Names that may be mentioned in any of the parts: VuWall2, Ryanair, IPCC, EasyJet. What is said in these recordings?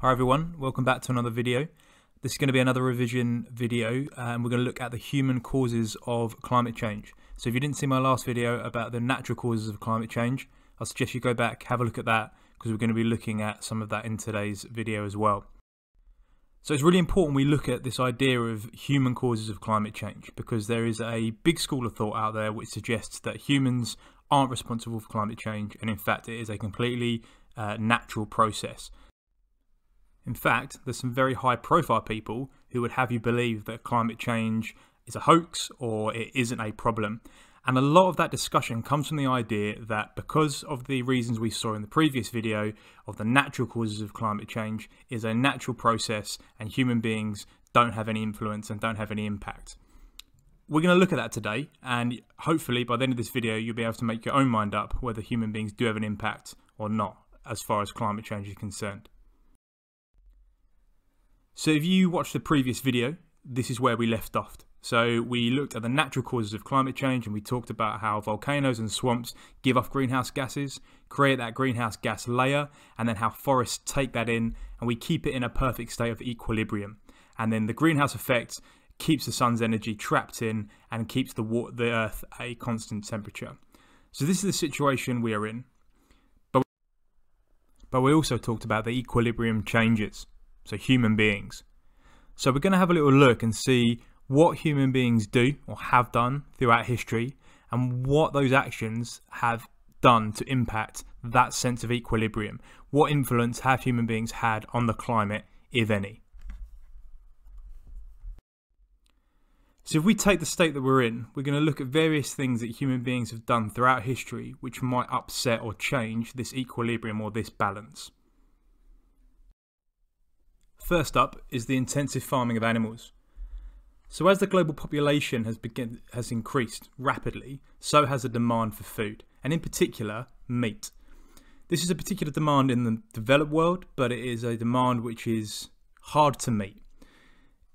Hi everyone, welcome back to another video. This is going to be another revision video and we're going to look at the human causes of climate change. So if you didn't see my last video about the natural causes of climate change, I suggest you go back, have a look at that, because we're going to be looking at some of that in today's video as well. So it's really important we look at this idea of human causes of climate change, because there is a big school of thought out there which suggests that humans aren't responsible for climate change, and in fact it is a completely natural process. In fact, there's some very high profile people who would have you believe that climate change is a hoax or it isn't a problem. And a lot of that discussion comes from the idea that because of the reasons we saw in the previous video of the natural causes of climate change is a natural process and human beings don't have any influence and don't have any impact. We're going to look at that today, and hopefully by the end of this video you'll be able to make your own mind up whether human beings do have an impact or not as far as climate change is concerned. So if you watched the previous video, this is where we left off. So we looked at the natural causes of climate change and we talked about how volcanoes and swamps give off greenhouse gases, create that greenhouse gas layer, and then how forests take that in and we keep it in a perfect state of equilibrium. And then the greenhouse effect keeps the sun's energy trapped in and keeps the earth at a constant temperature. So this is the situation we are in. But we also talked about the equilibrium changes. So human beings. So we're going to have a little look and see what human beings do or have done throughout history and what those actions have done to impact that sense of equilibrium. What influence have human beings had on the climate, if any? So if we take the state that we're in, we're going to look at various things that human beings have done throughout history which might upset or change this equilibrium or this balance. First up is the intensive farming of animals. So as the global population has increased rapidly, so has the demand for food, and in particular, meat. This is a particular demand in the developed world, but it is a demand which is hard to meet.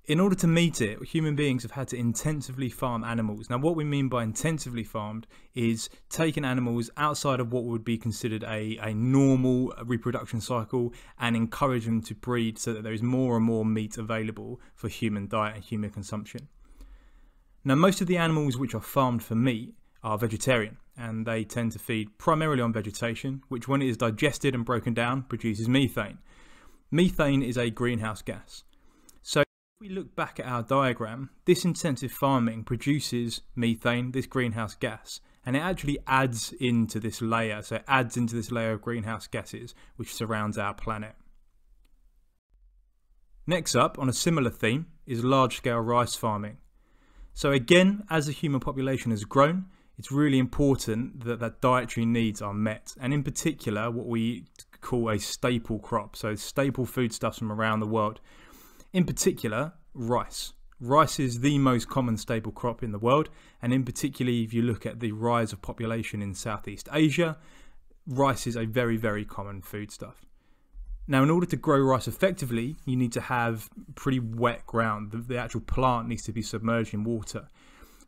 In order to meet it, human beings have had to intensively farm animals. Now what we mean by intensively farmed is taking animals outside of what would be considered a normal reproduction cycle and encourage them to breed so that there is more and more meat available for human diet and human consumption. Now most of the animals which are farmed for meat are vegetarian, and they tend to feed primarily on vegetation, which when it is digested and broken down produces methane. Methane is a greenhouse gas. If we look back at our diagram, this intensive farming produces methane, this greenhouse gas, and it actually adds into this layer, so it adds into this layer of greenhouse gases which surrounds our planet. Next up, on a similar theme, is large-scale rice farming. So again, as the human population has grown, it's really important that dietary needs are met, and in particular what we call a staple crop, so staple foodstuffs from around the world. In particular, rice. Rice is the most common staple crop in the world, and in particular if you look at the rise of population in Southeast Asia, rice is a very, very common foodstuff. Now in order to grow rice effectively, you need to have pretty wet ground. The actual plant needs to be submerged in water.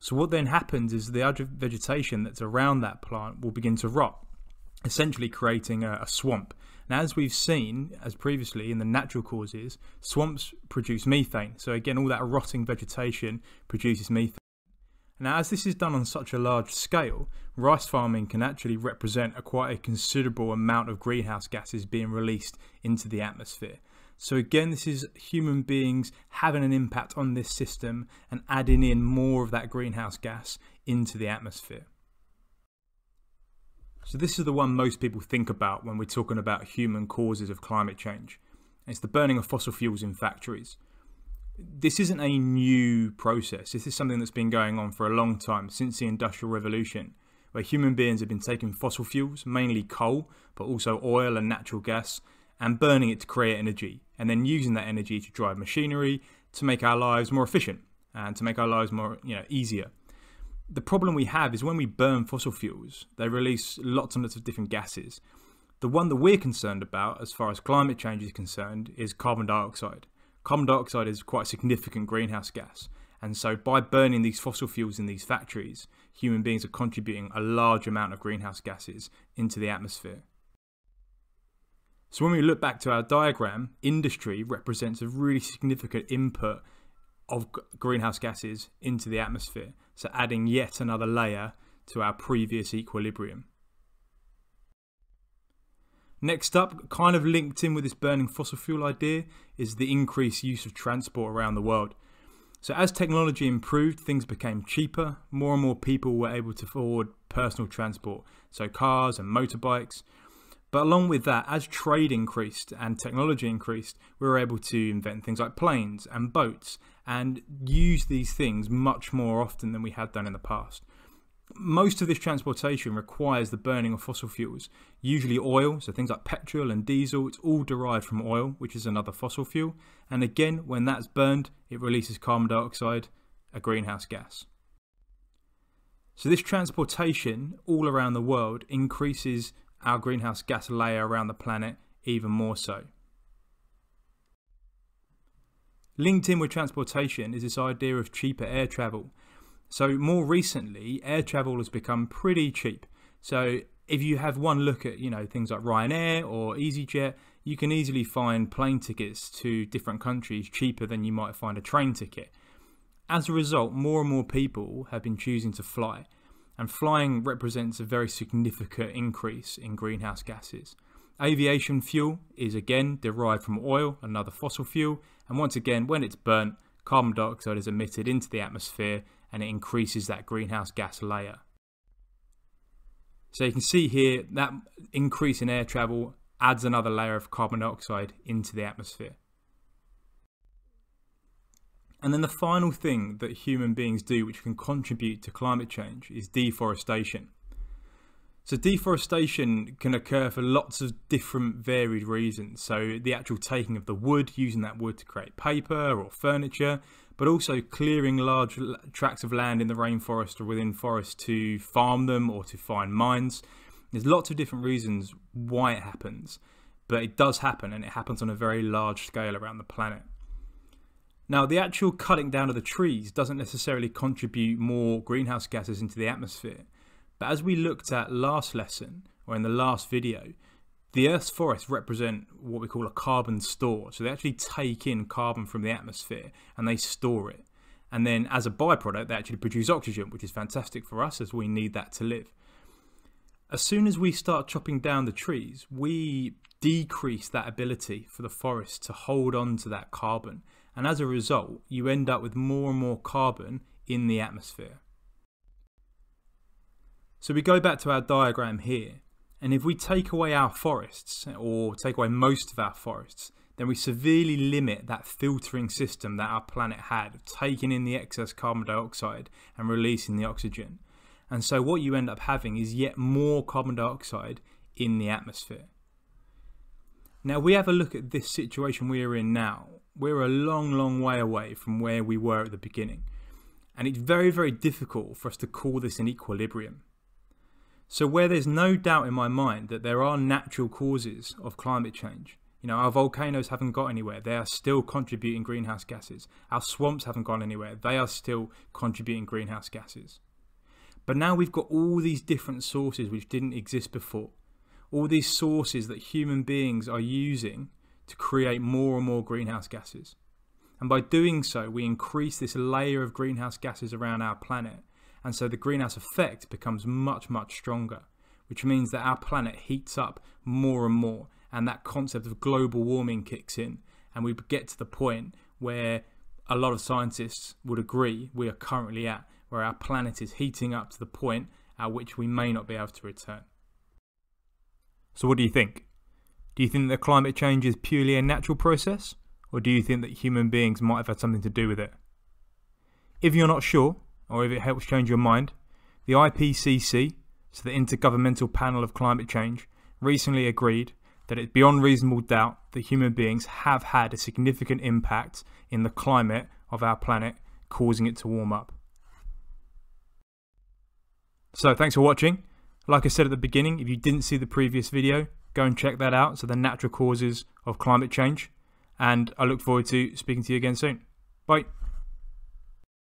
So what then happens is the other vegetation that's around that plant will begin to rot, essentially creating a swamp. Now, as we've seen, as previously in the natural causes, swamps produce methane. So again, all that rotting vegetation produces methane. Now, as this is done on such a large scale, rice farming can actually represent quite a considerable amount of greenhouse gases being released into the atmosphere. So again, this is human beings having an impact on this system and adding in more of that greenhouse gas into the atmosphere. So this is the one most people think about when we're talking about human causes of climate change. It's the burning of fossil fuels in factories. This isn't a new process. This is something that's been going on for a long time, since the Industrial Revolution, where human beings have been taking fossil fuels, mainly coal, but also oil and natural gas, and burning it to create energy, and then using that energy to drive machinery, to make our lives more efficient, and to make our lives more, easier. The problem we have is when we burn fossil fuels, they release lots and lots of different gases. The one that we're concerned about, as far as climate change is concerned, is carbon dioxide. Carbon dioxide is quite a significant greenhouse gas, and so by burning these fossil fuels in these factories, human beings are contributing a large amount of greenhouse gases into the atmosphere. So when we look back to our diagram, industry represents a really significant input of greenhouse gases into the atmosphere, so adding yet another layer to our previous equilibrium. Next up, kind of linked in with this burning fossil fuel idea, is the increased use of transport around the world. So as technology improved, things became cheaper. More and more people were able to afford personal transport, so cars and motorbikes. But along with that, as trade increased and technology increased, we were able to invent things like planes and boats and use these things much more often than we had done in the past. Most of this transportation requires the burning of fossil fuels, usually oil, so things like petrol and diesel. It's all derived from oil, which is another fossil fuel. And again, when that's burned, it releases carbon dioxide, a greenhouse gas. So this transportation all around the world increases our greenhouse gas layer around the planet even more so. Linked in with transportation is this idea of cheaper air travel. So more recently, air travel has become pretty cheap. So if you have one look at, things like Ryanair or EasyJet, you can easily find plane tickets to different countries cheaper than you might find a train ticket. As a result, more and more people have been choosing to fly. And flying represents a very significant increase in greenhouse gases. Aviation fuel is again derived from oil, another fossil fuel, and once again, when it's burnt, carbon dioxide is emitted into the atmosphere and it increases that greenhouse gas layer. So you can see here that increase in air travel adds another layer of carbon dioxide into the atmosphere. And then the final thing that human beings do which can contribute to climate change is deforestation. So deforestation can occur for lots of different varied reasons. So the actual taking of the wood, using that wood to create paper or furniture, but also clearing large tracts of land in the rainforest or within forests to farm them or to find mines. There's lots of different reasons why it happens, but it does happen, and it happens on a very large scale around the planet. Now, the actual cutting down of the trees doesn't necessarily contribute more greenhouse gases into the atmosphere. But as we looked at last lesson, or in the last video, the Earth's forests represent what we call a carbon store. So they actually take in carbon from the atmosphere and they store it. And then as a byproduct, they actually produce oxygen, which is fantastic for us as we need that to live. As soon as we start chopping down the trees, we decrease that ability for the forest to hold on to that carbon. And as a result, you end up with more and more carbon in the atmosphere. So we go back to our diagram here, and if we take away our forests, or take away most of our forests, then we severely limit that filtering system that our planet had of taking in the excess carbon dioxide and releasing the oxygen. And so what you end up having is yet more carbon dioxide in the atmosphere. Now we have a look at this situation we are in now. We're a long way away from where we were at the beginning, and it's very difficult for us to call this an equilibrium. So where there's no doubt in my mind that there are natural causes of climate change, our volcanoes haven't got anywhere, they are still contributing greenhouse gases. Our swamps haven't gone anywhere, they are still contributing greenhouse gases. But now we've got all these different sources which didn't exist before, all these sources that human beings are using to create more and more greenhouse gases. And by doing so, we increase this layer of greenhouse gases around our planet. And so the greenhouse effect becomes much stronger, which means that our planet heats up more and more. And that concept of global warming kicks in. And we get to the point where a lot of scientists would agree we are currently at, where our planet is heating up to the point at which we may not be able to return. So what do you think? Do you think that climate change is purely a natural process, or do you think that human beings might have had something to do with it? If you're not sure, or if it helps change your mind, the IPCC, so the Intergovernmental Panel of Climate Change, recently agreed that it's beyond reasonable doubt that human beings have had a significant impact in the climate of our planet, causing it to warm up. So thanks for watching. Like I said at the beginning, if you didn't see the previous video, go and check that out, so the natural causes of climate change, and I look forward to speaking to you again soon. Bye.